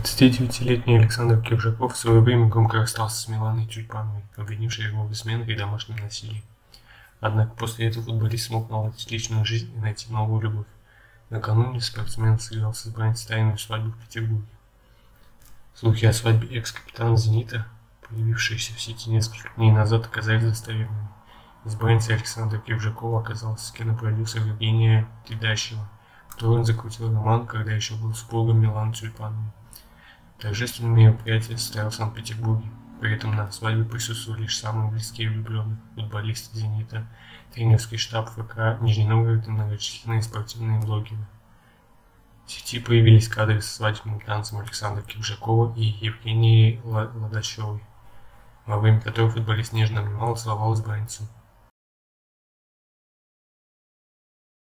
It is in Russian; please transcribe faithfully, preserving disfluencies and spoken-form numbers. тридцатидевятилетний Александр Кержаков в свое время громко расстался с Миланой Тюльпановой, обвинившей его в измене и домашнем насилии. Однако после этого футболист смог наладить личную жизнь и найти новую любовь. Накануне спортсмен сыграл с избранницей тайную свадьбу в Петербурге. Слухи о свадьбе экс-капитана «Зенита», появившиеся в сети несколько дней назад, оказались достоверными. Избранницей Александра Кержакова оказалась кинопродюсер Евгения Дедащева, которой он закрутил роман, когда еще был супругом Миланы Тюльпановой. Торжественное мероприятие состоялось в Санкт-Петербурге. При этом на свадьбе присутствовали лишь самые близкие влюбленные: футболисты «Зенита», тренерский штаб ФК Нижний Новгород и многочисленные спортивные блогеры. В сети появились кадры со свадебным танцем Александра Кержакова и Евгении Ладачевой, во время которого футболист нежно обнимал и целовал избранницу.